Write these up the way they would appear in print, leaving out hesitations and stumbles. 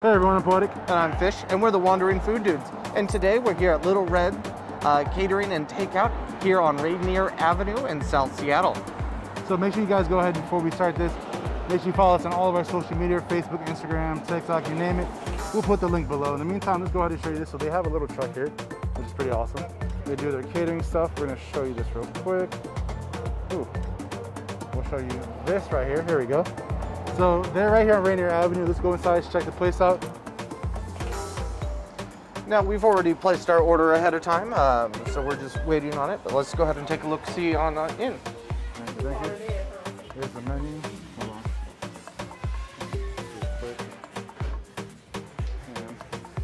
Hey everyone, I'm Portik. And I'm Fish, and we're the Wandering Food Dudes. And today we're here at Little Red Catering and Takeout here on Rainier Avenue in South Seattle. So make sure you guys go ahead, before we start this, make sure you follow us on all of our social media, Facebook, Instagram, TikTok, you name it. We'll put the link below. In the meantime, let's go ahead and show you this. So they have a little truck here, which is pretty awesome. They do their catering stuff. We're gonna show you this real quick. Ooh, we'll show you this right here. Here we go. So they're right here on Rainier Avenue. Let's go inside and check the place out. Now we've already placed our order ahead of time, so we're just waiting on it. But let's go ahead and take a look, see on the in. Here's the menu. Hold on. And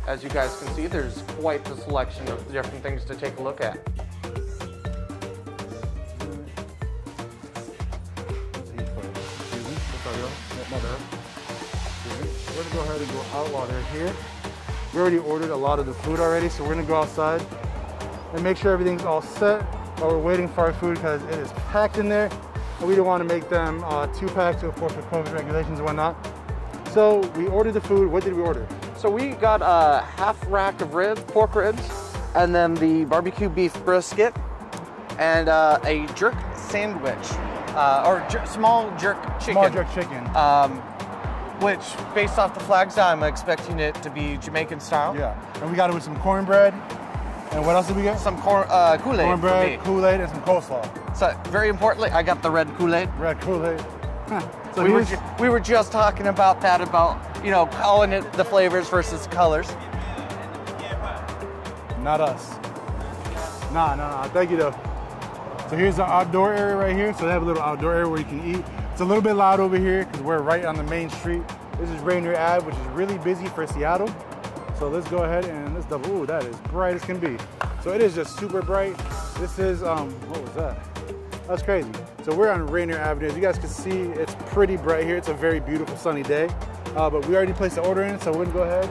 as you guys can see, there's quite the selection of different things to take a look at. We're gonna go ahead and go outlaw right here. We already ordered a lot of the food already, so we're gonna go outside and make sure everything's all set while we're waiting for our food, because it is packed in there, and we don't want to make them too packed to enforce the COVID regulations and whatnot. So we ordered the food. What did we order? So we got a half rack of pork ribs, and then the barbecue beef brisket, and a jerk sandwich. Small jerk chicken. Which, based off the flags, I'm expecting it to be Jamaican style. Yeah, and we got it with some cornbread. And what else did we get? Some Kool-Aid. Cornbread, Kool-Aid, and some coleslaw. So, very importantly, I got the red Kool-Aid. Red Kool-Aid. Huh. So we were just talking about that, about, you know, calling it the flavors versus colors. Not us. Nah. Thank you, though. So here's the outdoor area right here. So they have a little outdoor area where you can eat. It's a little bit loud over here because we're right on the main street. This is Rainier Ave, which is really busy for Seattle. So let's go ahead and let's double. Ooh, that is bright as can be. So it is just super bright. This is, what was that? That's crazy. So we're on Rainier Avenue. As you guys can see, it's pretty bright here. It's a very beautiful sunny day. But we already placed the order in, so we're gonna go ahead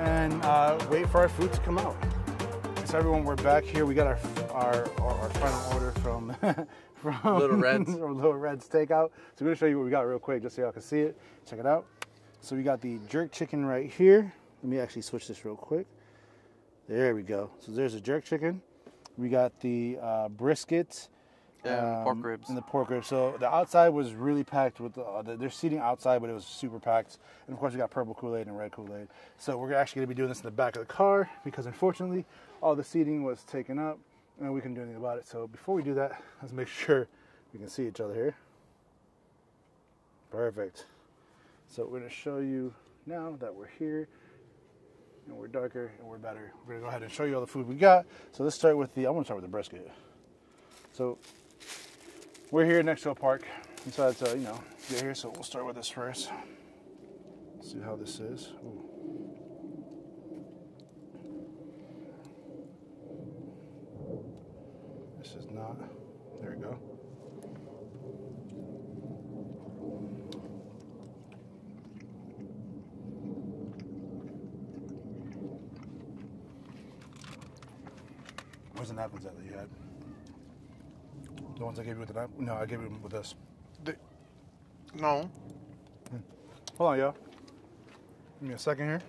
and wait for our food to come out. So everyone, we're back here. We got our final order from Little Red's. Little Red's Takeout. So we're gonna show you what we got real quick, just so y'all can see it. Check it out. So we got the jerk chicken right here. Let me actually switch this real quick. There we go. So there's the jerk chicken. We got the brisket. Yeah, pork ribs. And the pork ribs. So the outside was really packed with their seating outside, but it was super packed. And of course, we got purple Kool-Aid and red Kool-Aid. So we're actually going to be doing this in the back of the car because, unfortunately, all the seating was taken up and we couldn't do anything about it. So before we do that, let's make sure we can see each other here. Perfect. So we're going to show you now that we're here and we're darker and we're better. We're going to go ahead and show you all the food we got. So let's start with the, I want to start with the brisket. So we're here next to a park, decided to, you know, get here, so we'll start with this first. Let's see how this is. Ooh. This is not, there we go. Where's the napkins that you had? The ones I gave you with the knife? No, I gave them with this. No. Hold on, y'all. Give me a second here.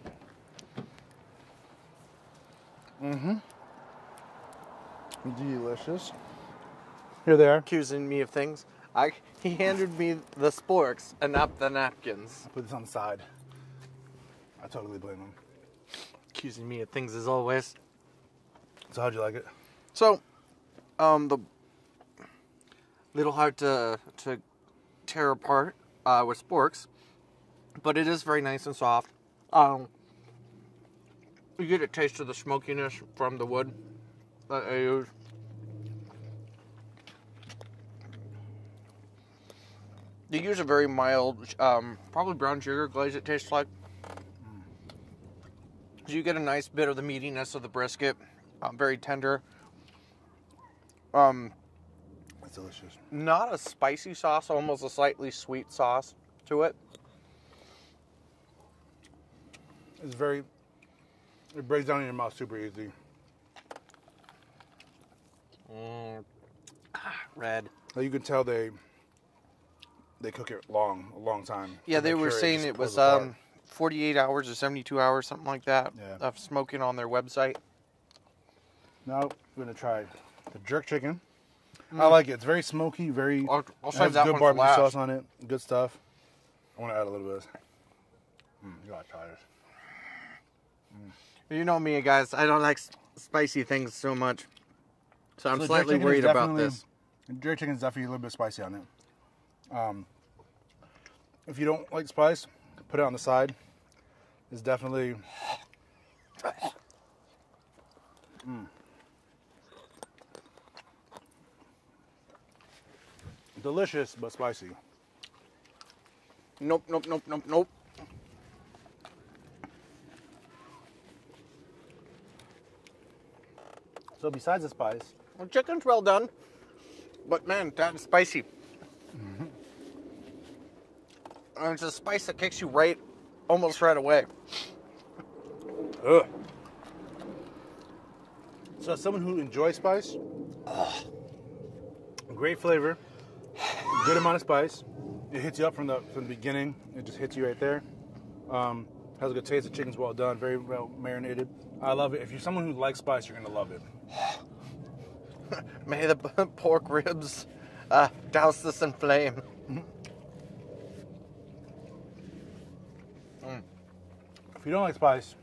Delicious. Here they are. Accusing me of things. He handed me the sporks and not the napkins. I put this on the side. I totally blame him. Accusing me of things as always. So how'd you like it? So, the little hard to tear apart with sporks, but it is very nice and soft. You get a taste of the smokiness from the wood that I use. They use a very mild, probably brown sugar glaze, it tastes like. So you get a nice bit of the meatiness of the brisket, very tender. It's delicious. Not a spicy sauce, almost a slightly sweet sauce to it. It's very, it breaks down in your mouth super easy. Red. Well, you can tell they cook it a long time. Yeah, they were saying it was 48 hours or 72 hours, something like that, of smoking on their website. Now we're going to try the jerk chicken. I like it. It's very smoky, very has that good one barbecue sauce on it. Good stuff. I want to add a little bit of this. You got to try this. You know me, guys. I don't like spicy things so much. So I'm slightly worried about this. Jerk chicken is definitely a little bit spicy on it. If you don't like spice, put it on the side. It's definitely... Delicious, but spicy. Nope, nope, nope, nope, nope. So besides the spice... Well, chicken's well done. But man, that is spicy. And it's a spice that kicks you almost right away. Ugh. So as someone who enjoys spice, great flavor, good amount of spice. It hits you up from the beginning. It just hits you right there. Has a good taste. The chicken's well done, very well marinated. I love it. If you're someone who likes spice, you're gonna love it. May the pork ribs douse this in flame. If you don't like spice,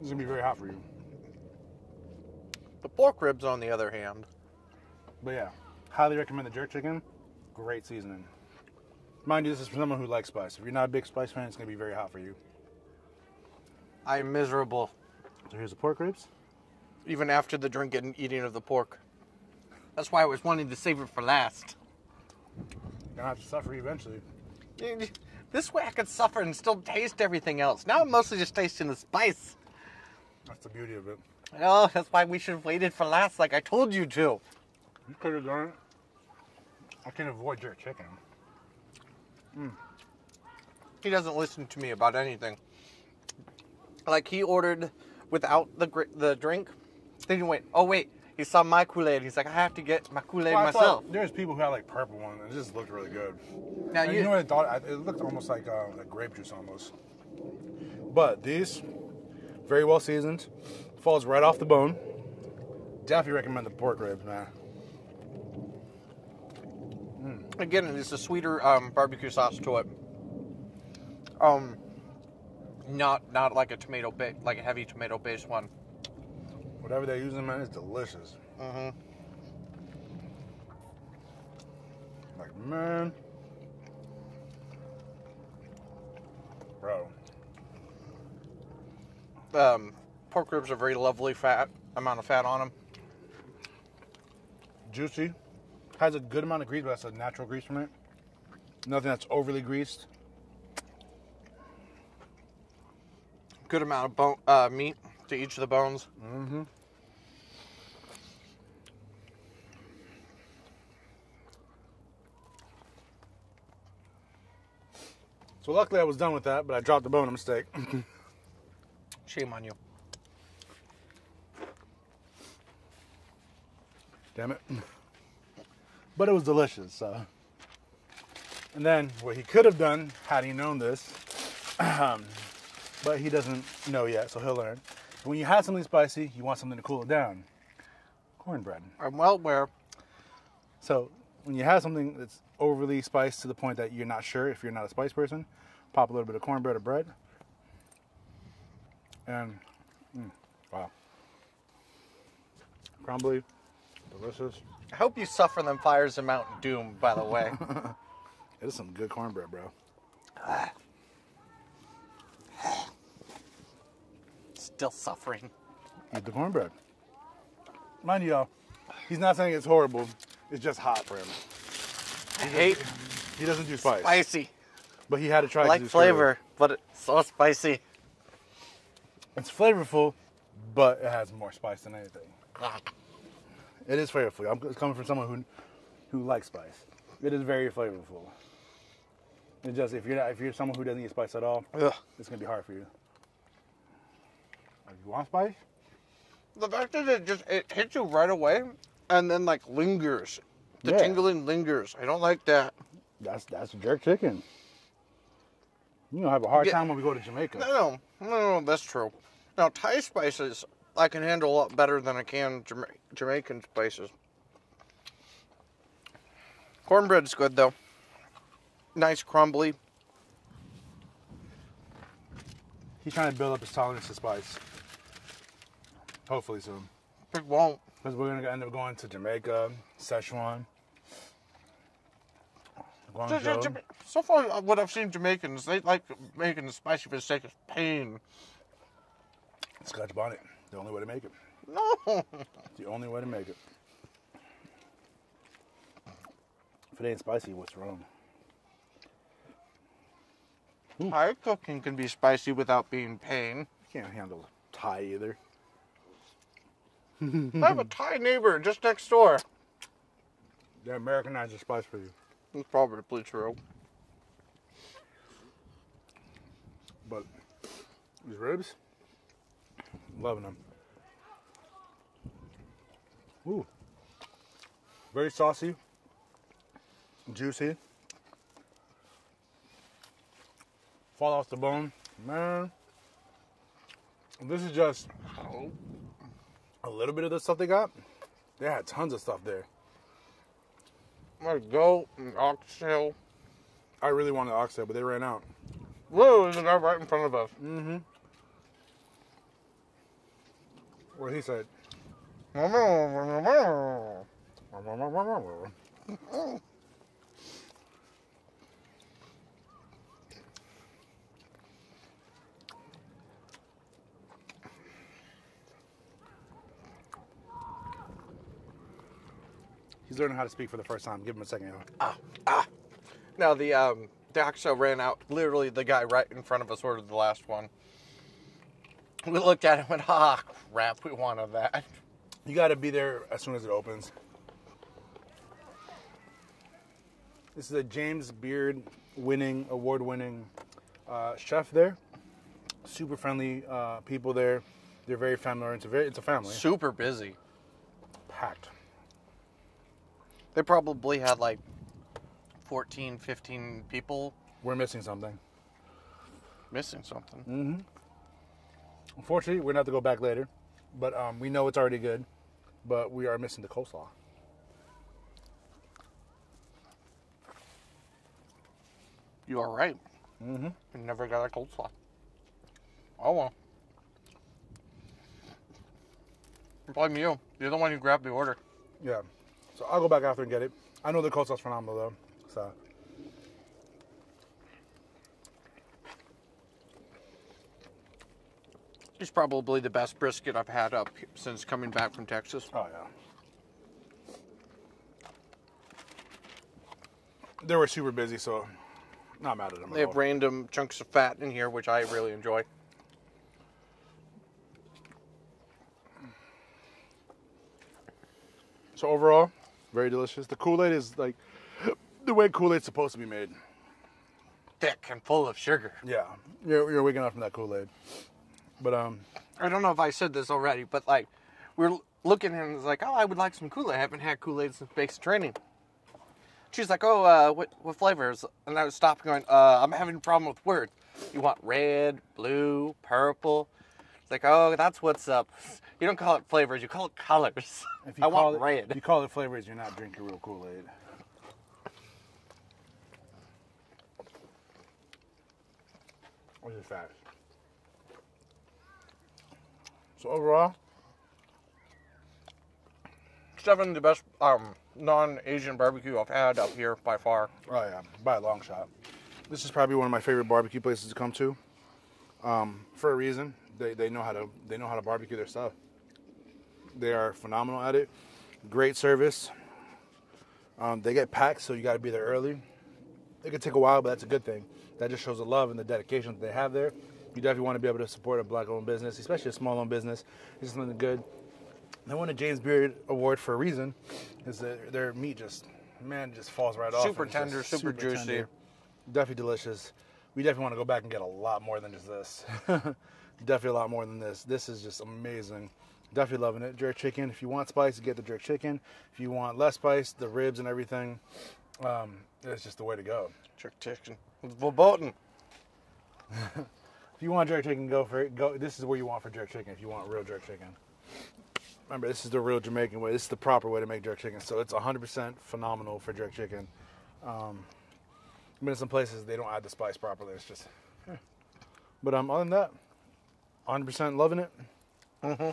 it's gonna be very hot for you. The pork ribs, on the other hand. But yeah, highly recommend the jerk chicken. Great seasoning. Mind you, this is for someone who likes spice. If you're not a big spice fan, it's gonna be very hot for you. I'm miserable. So here's the pork ribs. Even after the drinking and eating of the pork. That's why I was wanting to save it for last. You're gonna have to suffer eventually. This way I could suffer and still taste everything else. Now I'm mostly just tasting the spice. That's the beauty of it. Oh, that's why we should have waited for last like I told you to. You could have done it. I can avoid jerk chicken. He doesn't listen to me about anything. Like, he ordered without the drink. Then he went, oh wait, he saw my Kool-Aid. He's like, I have to get my Kool-Aid myself. There's people who had like purple ones, and it just looked really good. Now you know what I thought? It looked almost like grape juice almost. But these, very well seasoned, falls right off the bone. Definitely recommend the pork ribs, man. Again, it's a sweeter barbecue sauce to it. Not like a tomato base, like a heavy tomato based one. Whatever they're using, man, it's delicious. Like, man, bro. Pork ribs are very lovely amount of fat on them. Juicy. Has a good amount of grease, but that's a natural grease from it. Nothing that's overly greased. Good amount of meat to each of the bones. So luckily I was done with that, but I dropped the bone on mistake. Shame on you. Damn it. But it was delicious, so. And then what he could have done, had he known this, but he doesn't know yet, so he'll learn. When you have something spicy, you want something to cool it down. Cornbread. I'm well aware. So when you have something that's overly spiced to the point that you're not sure, if you're not a spice person, pop a little bit of cornbread or bread. And, wow. Crumbly, delicious. I hope you suffer them fires of Mount Doom, by the way. It is some good cornbread, bro. Still suffering. Eat the cornbread. Mind you, y'all, he's not saying it's horrible. It's just hot for him. He doesn't do spice. Spicy. But he had to try. I like to do flavor, but it's so spicy. It's flavorful, but it has more spice than anything. It is flavorful. It's coming from someone who likes spice. It is very flavorful. It's just, if you're someone who doesn't eat spice at all, it's gonna be hard for you. If you want spice, the fact that it hits you right away and then like lingers, the tingling lingers. I don't like that. That's jerk chicken. You don't have a hard time when we go to Jamaica. No, that's true. Now, Thai spices I can handle a lot better than I can Jamaican spices. Cornbread's good, though. Nice, crumbly. He's trying to build up his tolerance to spice. Hopefully soon. It won't. Because we're going to end up going to Jamaica, Szechuan, Guangzhou. So far, what I've seen Jamaicans, they like making the spicy for the sake of pain. Scotch bonnet. The only way to make it. No. It's the only way to make it. If it ain't spicy, what's wrong? Ooh. Thai cooking can be spicy without being pain. You can't handle Thai either. I have a Thai neighbor just next door. They Americanized the spice for you. That's probably true. But these ribs, loving them. Ooh, very saucy, juicy. Fall off the bone, man. This is just a little bit of the stuff they got. They had tons of stuff there. I'm gonna go and oxtail. I really wanted oxtail, but they ran out. Literally, the guy right in front of us. Mm-hmm. What he said. He's learning how to speak for the first time. Give him a second. Now the oxtail ran out. Literally, the guy right in front of us ordered the last one. We looked at him and went, ah, crap, we wanted that. You got to be there as soon as it opens. This is a James Beard winning, award-winning chef there. Super friendly people there. They're very family oriented. It's a family. Super busy. Packed. They probably had like 14, 15 people. We're missing something. Missing something. Mm-hmm. Unfortunately, we're going to have to go back later. But we know it's already good. But we are missing the coleslaw. You are right. Mm-hmm. We never got a coleslaw. Oh, well. Blame you. You're the one who grabbed the order. Yeah. So I'll go back after and get it. I know the coleslaw's phenomenal though. So it's probably the best brisket I've had up since coming back from Texas. Oh yeah. They were super busy, so not mad at them. They have random chunks of fat in here, which I really enjoy. So overall, very delicious. The Kool-Aid is like the way Kool-Aid's supposed to be made. Thick and full of sugar. Yeah. You're waking up from that Kool-Aid. But I don't know if I said this already, but like we're looking and it's like, oh, I would like some Kool-Aid. I haven't had Kool-Aid since basic training. She's like, oh, what flavors? And I was stopping going, I'm having a problem with words. You want red, blue, purple. It's like, oh, that's what's up. You don't call it flavors, you call it colors. If you want red. If you call it flavors, you're not drinking real Kool-Aid. What's the fact? So overall, it's definitely the best non-Asian barbecue I've had up here by far. Oh yeah, by a long shot. This is probably one of my favorite barbecue places to come to, for a reason. They know how to barbecue their stuff. They are phenomenal at it. Great service. They get packed, so you got to be there early. It could take a while, but that's a good thing. That just shows the love and the dedication that they have there. You definitely want to be able to support a black-owned business, especially a small-owned business. It's something good. They won a James Beard Award for a reason. Is that their meat just, man, just falls right off. Super tender, super juicy. Tender. Definitely delicious. We definitely want to go back and get a lot more than just this. Definitely a lot more than this. This is just amazing. Definitely loving it. Jerk chicken. If you want spice, get the jerk chicken. If you want less spice, the ribs and everything. It's just the way to go. Jerk chicken. It's verboten. If you want jerk chicken, go for it. Go. This is where you want for jerk chicken if you want real jerk chicken. Remember, this is the real Jamaican way. This is the proper way to make jerk chicken. So it's 100% phenomenal for jerk chicken. I've been in some places they don't add the spice properly. It's just, yeah. But other than that, 100% loving it.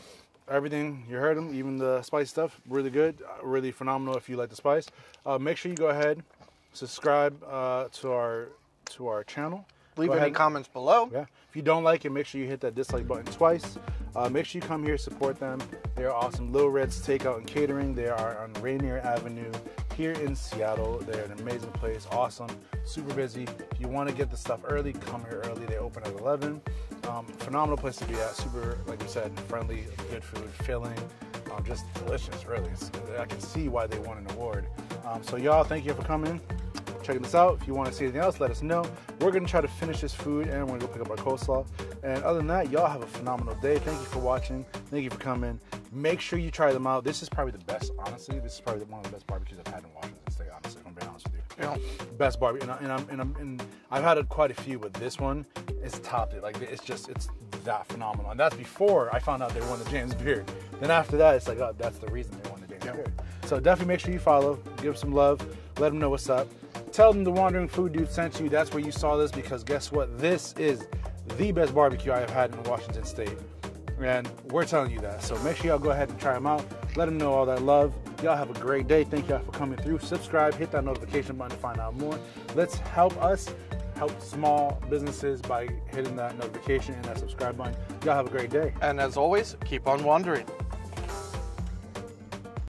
Everything you heard them, even the spice stuff, really good, really phenomenal. If you like the spice, make sure you go ahead, subscribe to our channel. Leave any comments below. Yeah. If you don't like it, make sure you hit that dislike button twice. Make sure you come here, support them. They are awesome. Lil Red's Takeout and Catering. They are on Rainier Avenue here in Seattle. They're an amazing place. Awesome. Super busy. If you want to get the stuff early, come here early. They open at 11. Phenomenal place to be at. Super, like you said, friendly, good food, filling, just delicious, really. I can see why they won an award. So y'all, thank you for coming, checking this out. If you want to see anything else, let us know. We're going to try to finish this food and we're going to go pick up our coleslaw. And other than that, y'all have a phenomenal day. Thank you for watching. Thank you for coming. Make sure you try them out. This is probably the best, honestly. This is probably one of the best barbecues I've had in Washington State, honestly, if I'm being honest with you. You know, best barbecue. And I've had quite a few, but this one is topped it. Like, it's just, it's that phenomenal. And that's before I found out they won the James Beard. Then after that, it's like, oh, that's the reason they won the James Beard. So definitely make sure you follow, give some love, let them know what's up. Tell them the Wandering Food Dude sent you. That's where you saw this, because guess what? This is the best barbecue I have had in Washington State. And we're telling you that. So make sure y'all go ahead and try them out. Let them know all that love. Y'all have a great day. Thank y'all for coming through. Subscribe, hit that notification button to find out more. Let's help us help small businesses by hitting that notification and that subscribe button. Y'all have a great day. And as always, keep on wandering.